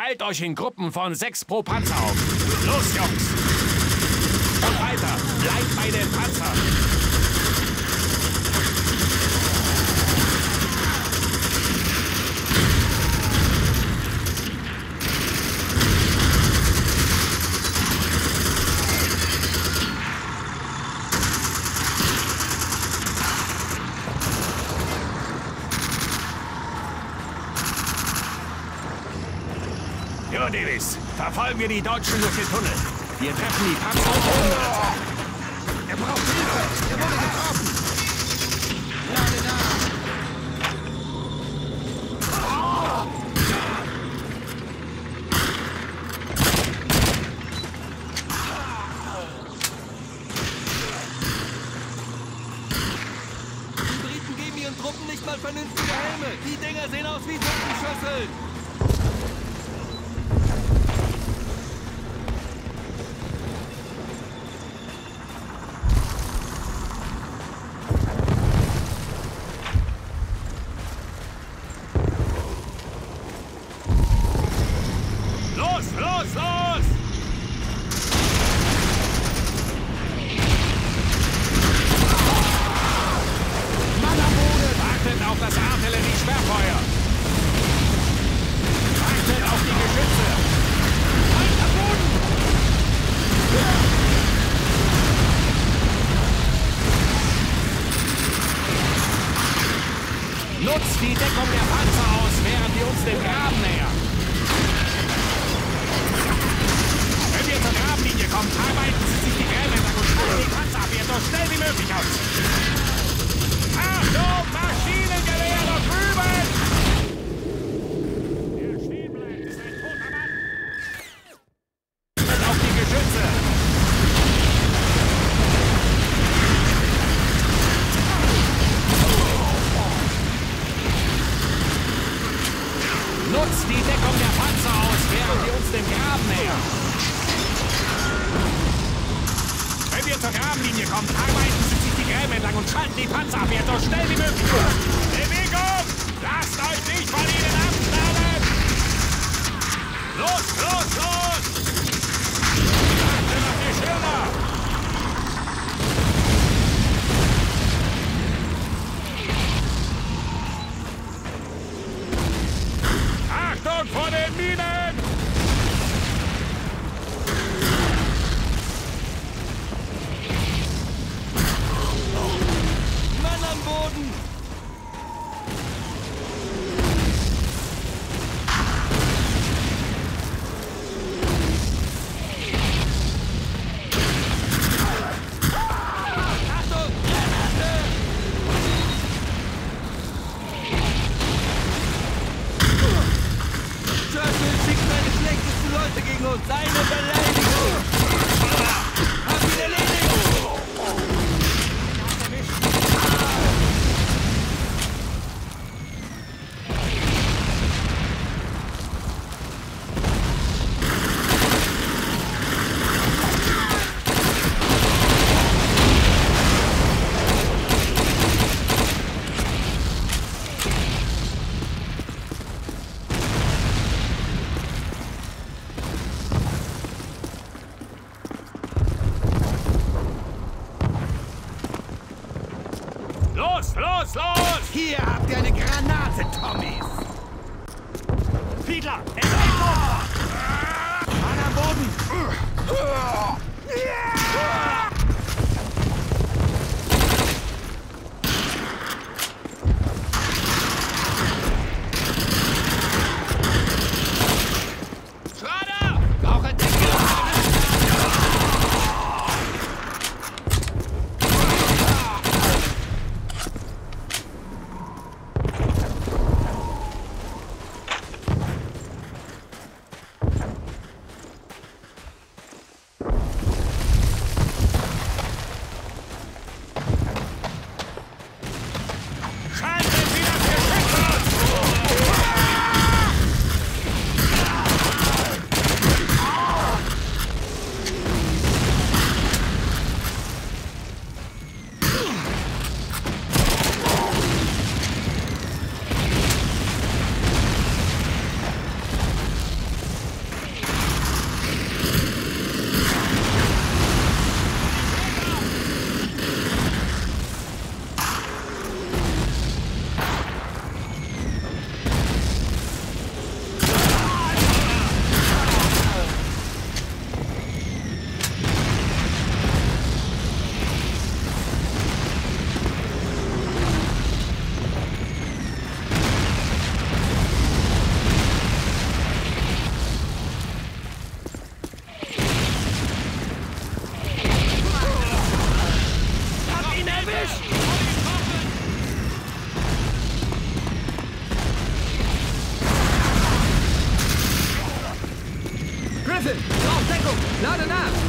Teilt euch in Gruppen von 6 pro Panzer auf. Los, Jungs! Und weiter, bleibt bei den Panzern! Davis, verfolgen wir die Deutschen durch den Tunnel. Wir treffen die Panzer auf Boden. Er braucht Hilfe. Er wurde getroffen. Gerade da. Die Briten geben ihren Truppen nicht mal vernünftige Helme. Die Dinger sehen aus wie Sittenschüsseln. Nutzt die Deckung der Panzer aus, während wir uns dem Graben nähern. Wenn wir zur Grabenlinie kommen, arbeiten Sie sich die Gräben entlang und schlagen die Panzer ab, so schnell wie möglich aus. Achtung, Maschinengewehr noch drüben! Hier habt ihr eine Granate, Tommys! Fiedler, es ist Mann am Boden! Schrader! Brauche Deckel! Griffin, all tangled, not enough.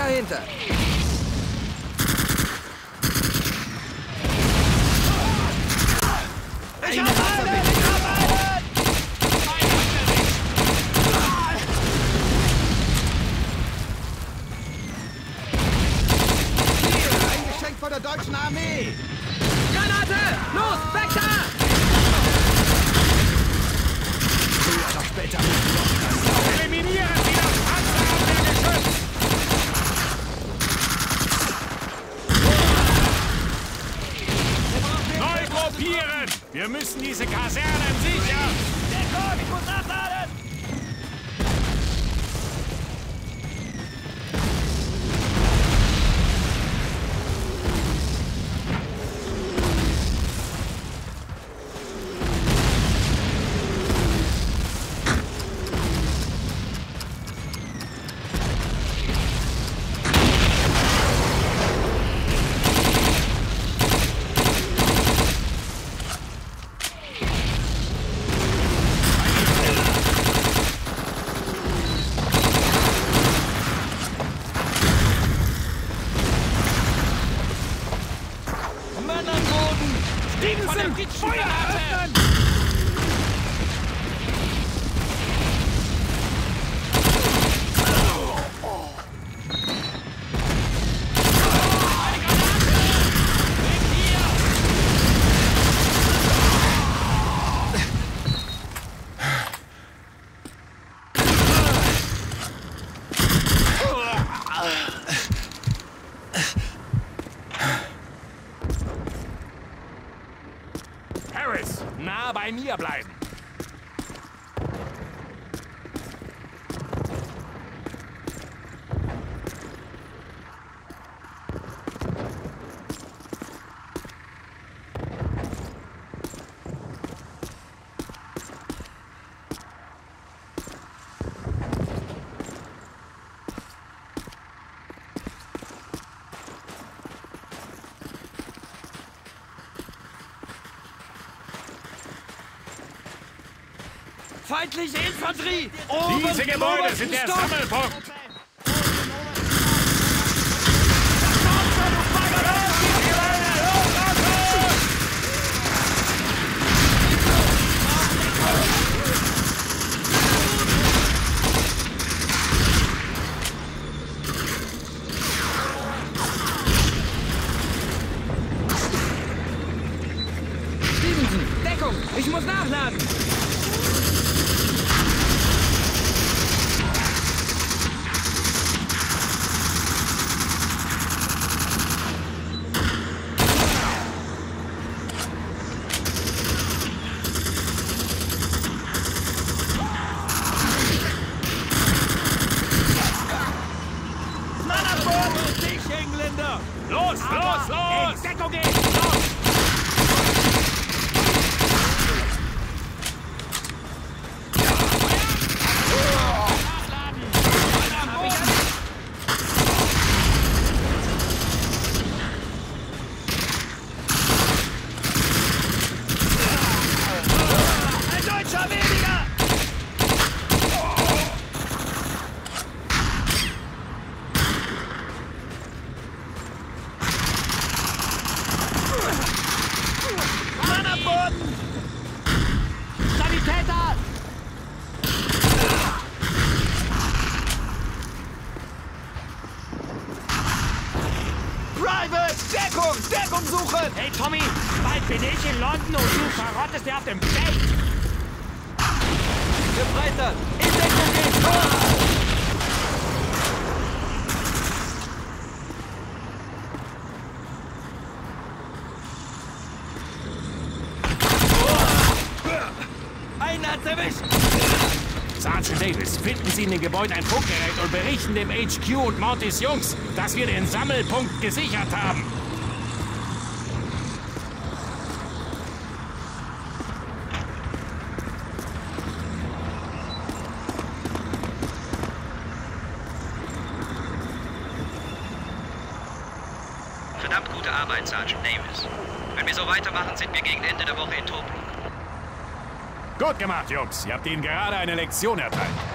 dahinter. Ich hab einen! Eingeschenkt von der deutschen Armee! Granate! Los, weg da! Früher oder später müssen wir das eliminieren! Wir müssen diese Kasernen sichern! Deckung, ich muss nachladen! Bleiben. Feindliche Infanterie! Diese Gebäude sind der Sammelpunkt! Stevenson, Deckung! Ich muss nachladen! Deckung suchen! Hey Tommy, bald bin ich in London und du verrottest dir auf dem Bett! Wir breitern! In Deckung geht's! Einer hat's erwischt! Sergeant Davis, finden Sie in den Gebäuden ein Funkgerät und berichten dem HQ und Mortys Jungs, dass wir den Sammelpunkt gesichert haben! Verdammt gute Arbeit, Sergeant Davis. Wenn wir so weitermachen, sind wir gegen Ende der Woche in Tobruk. Gut gemacht, Jungs. Ihr habt ihnen gerade eine Lektion erteilt.